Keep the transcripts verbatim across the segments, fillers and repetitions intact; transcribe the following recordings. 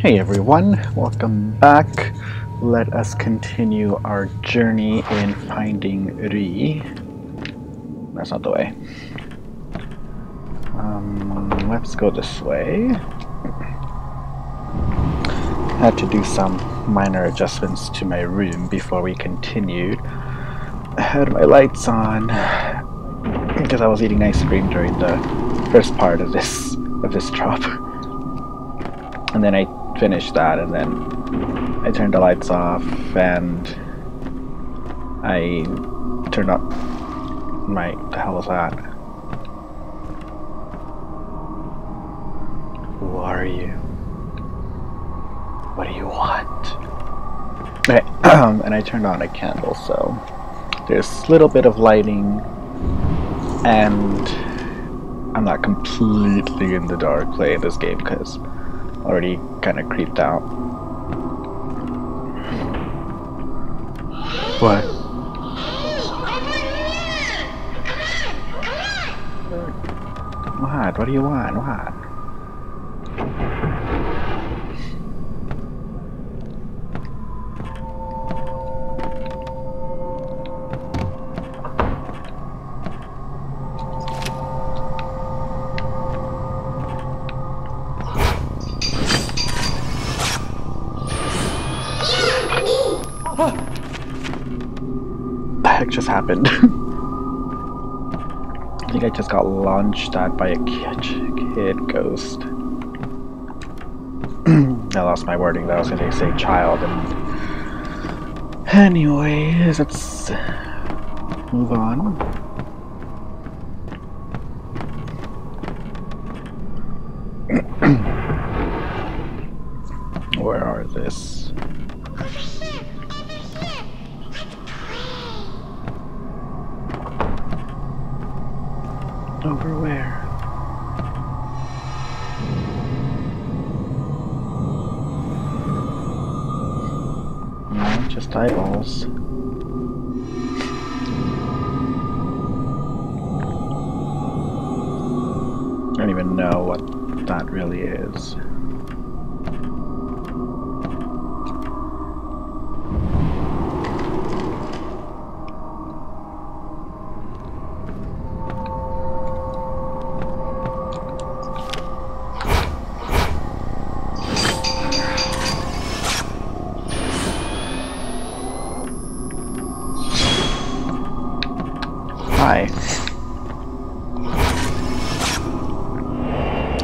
Hey everyone, welcome back. Let us continue our journey in finding Rui. That's not the way. Um, let's go this way. Had to do some minor adjustments to my room before we continued. I had my lights on because I was eating ice cream during the first part of this of this drop, and then I finished that, and then I turned the lights off and I turned up my the hell was that? Who are you? What do you want? Okay, and I turned on a candle, so there's a little bit of lighting, and I'm not completely in the dark playing this game because I'm already kind of creeped out. What? What? What do you want? What? Just happened. I think I just got launched at by a kid, kid ghost. I lost my wording though. I was gonna say child. And anyways, let's move on. Where are this? Over where? No, just eyeballs. I don't even know what that really is.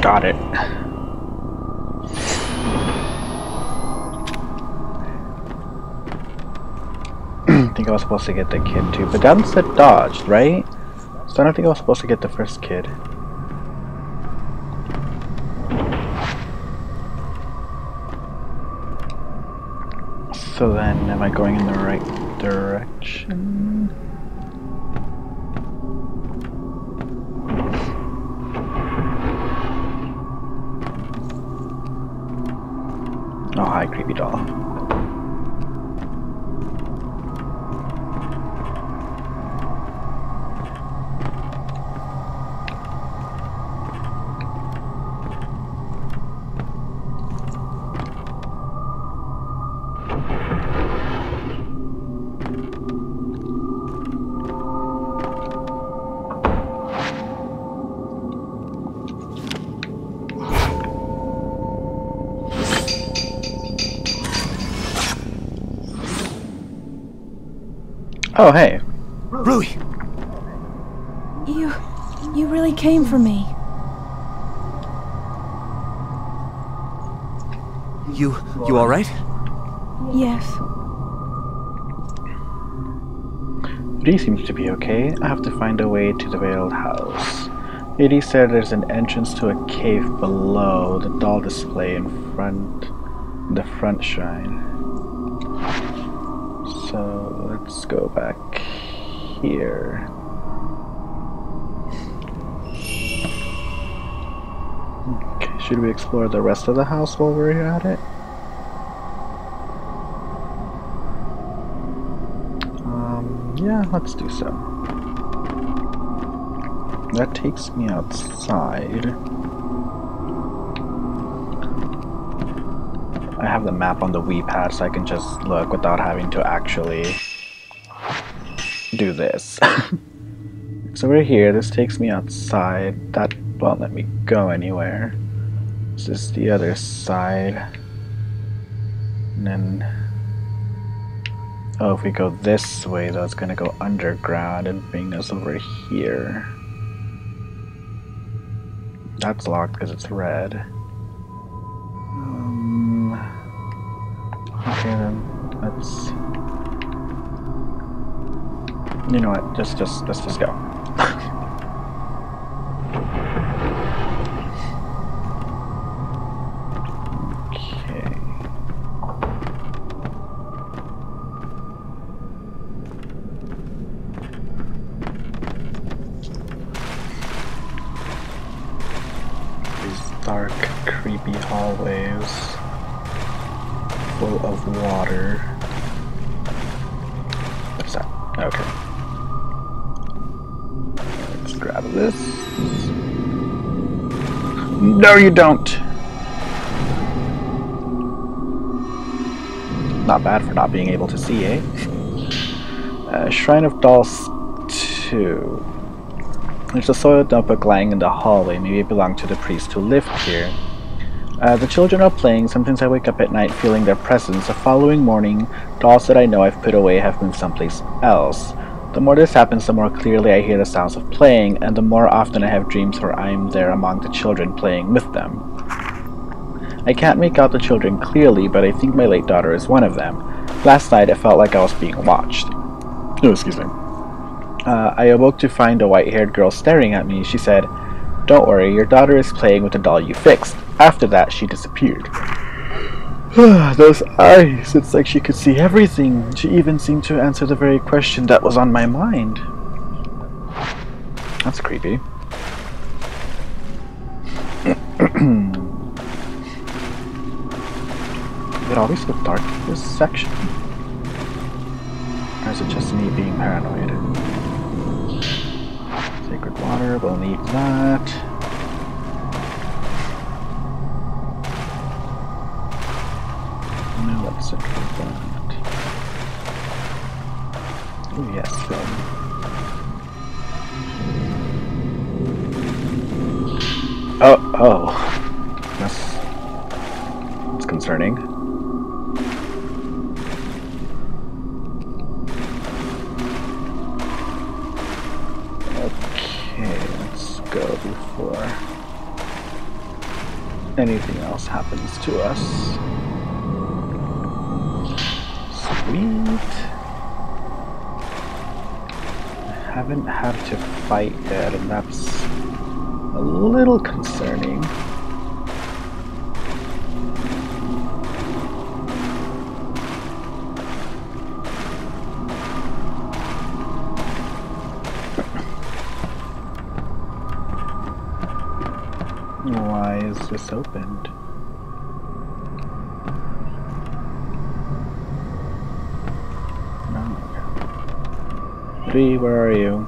Got it. I think I was supposed to get the kid too, but that said dodged, right? So I don't think I was supposed to get the first kid. So then, am I going in the right direction? Oh, hi, creepy doll. Oh, hey. Rui! You... you really came for me. You... you alright? Yes. Rui seems to be okay. I have to find a way to the veiled house. Rui said there's an entrance to a cave below the doll display in front... the front shrine. So let's go back here. Okay, should we explore the rest of the house while we're at it? Um, yeah, let's do so. That takes me outside. have the map on the Wii Pad so I can just look without having to actually do this. So we're here. This takes me outside. That won't let me go anywhere. This is the other side. And then... oh, if we go this way, though, it's gonna go underground and bring us over here. That's locked because it's red. Um, okay, then let's. You know what? Just, just, let's just go. Okay. Dark, creepy hallways full of water. What's that? Okay. Let's grab this. No, you don't! Not bad for not being able to see, eh? uh, Shrine of Dolls two. There's a soiled notebook lying in the hallway. Maybe it belonged to the priest who lived here. Uh, the children are playing. Sometimes I wake up at night feeling their presence. The following morning, dolls that I know I've put away have moved someplace else. The more this happens, the more clearly I hear the sounds of playing, and the more often I have dreams where I'm there among the children playing with them. I can't make out the children clearly, but I think my late daughter is one of them. Last night, it felt like I was being watched. Oh, excuse me. Uh, I awoke to find a white-haired girl staring at me. She said, "Don't worry, your daughter is playing with the doll you fixed." After that, she disappeared. Those eyes, it's like she could see everything. She even seemed to answer the very question that was on my mind. That's creepy. Is it always so dark in this section? Or is it just me being paranoid? Sacred water, we'll need that. Now let's enter that. Oh yes, film. Oh, oh. That's, that's concerning. Anything else happens to us. Sweet. I haven't had to fight yet, and that's a little concerning. Why is this opened? No. Rui, where are you?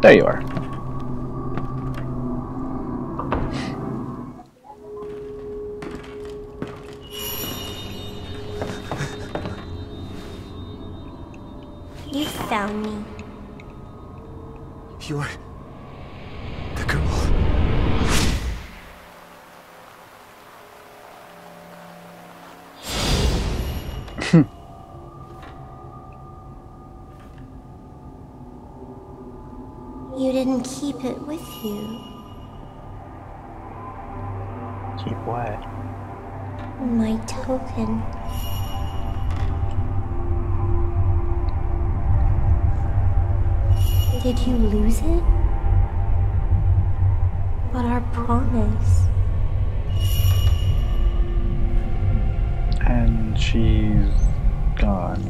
There you are. You found me. You're... the girl. You didn't keep it with you. Keep what? My token. Did you lose it? But our promise. And she's gone.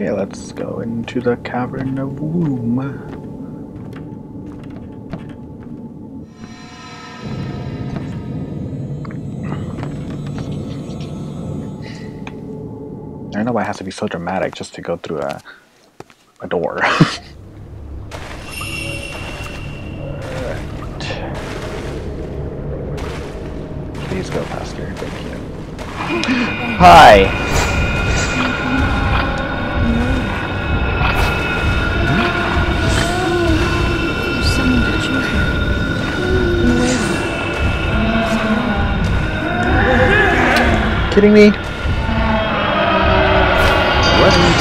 Okay, let's go into the Cavern of Womb. I don't know why it has to be so dramatic just to go through a, a door. Please go faster, thank you. Hi! Kidding me? What? Well,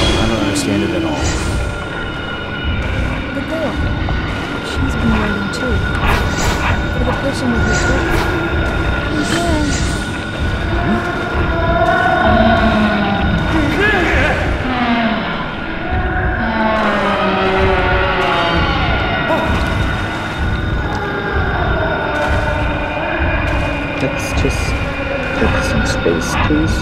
I don't understand it at all. The girl. She's been waiting too. For the person with the twin. He's dead. Let's just get some space, please.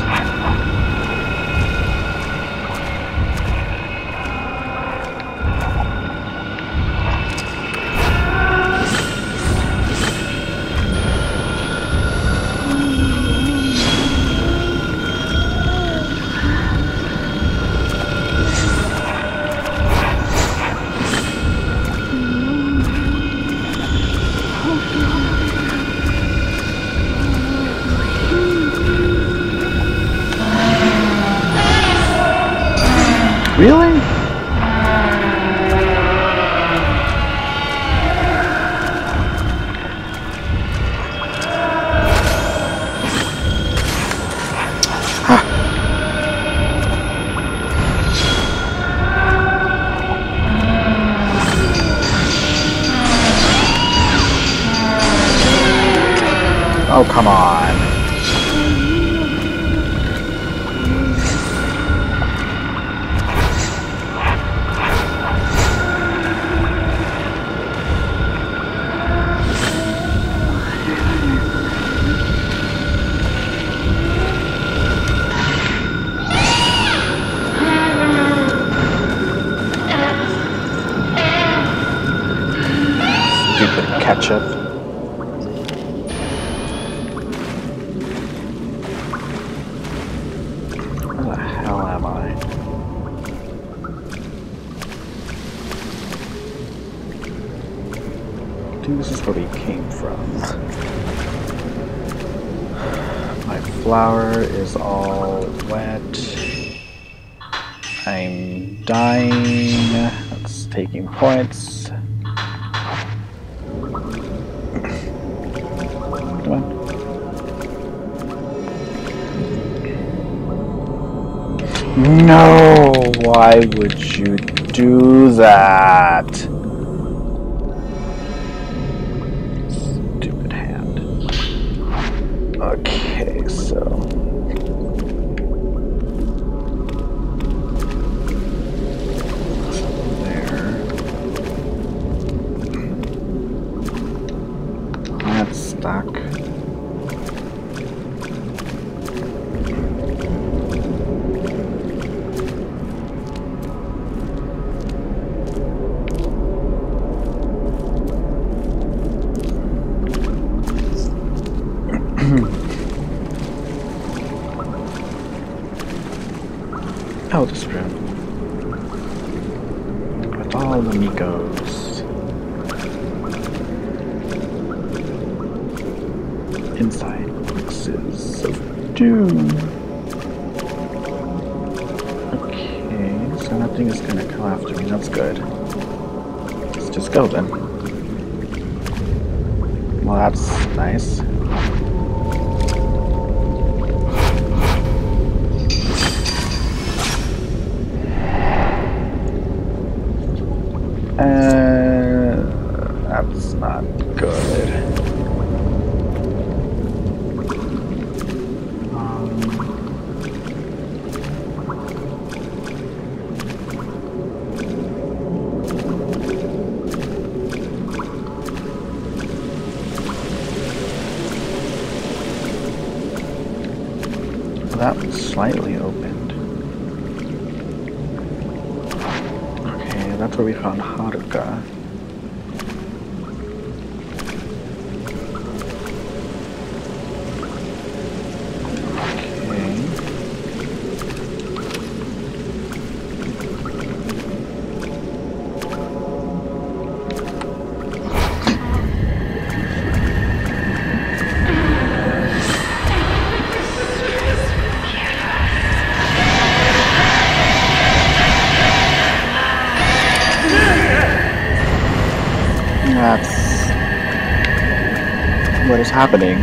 Really? Oh, come on. Ketchup. Where the hell am I? Dude, this is where we came from. My flour is all wet. I'm dying. That's taking points. No, why would you do that? Stupid hand. Okay, so. There. That's stuck. Oh, this room. With all the Migos. Inside boxes of doom. Okay, so nothing is gonna come after me, that's good. Let's just go then. Well, that's nice. Uh, that's not good. Um, That was slightly opened. Okay, that's where we found Haruka. That's what is happening.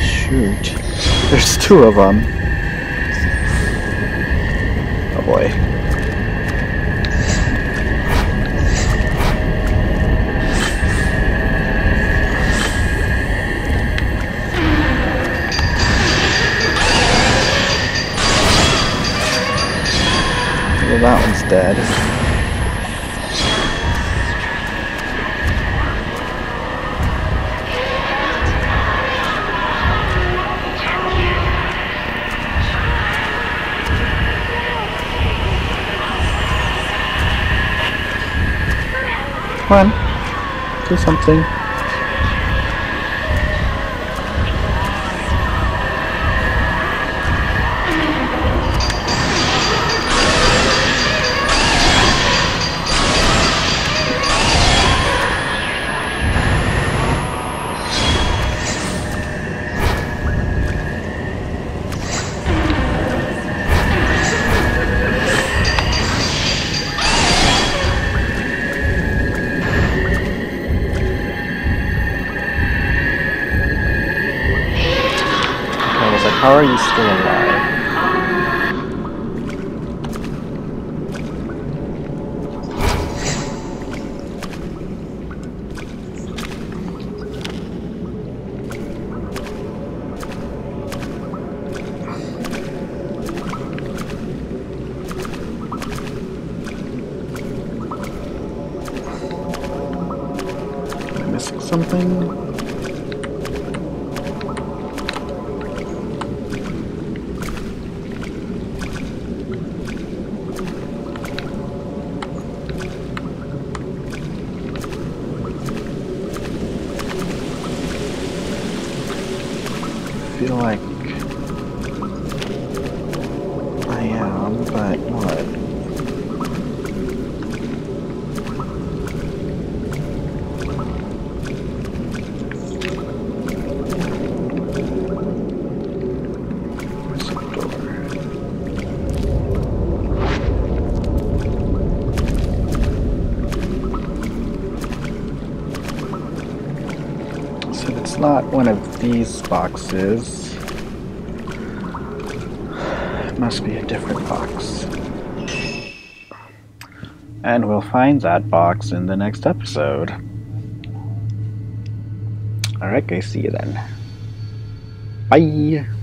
Shoot. There's two of them. Oh boy. Well, that one's dead. Come on, do something. How are you still alive? Am I missing something? I feel like I am, but what? Where's the door? So it's not one of these boxes. It must be a different box. And we'll find that box in the next episode. Alright guys, see you then. Bye!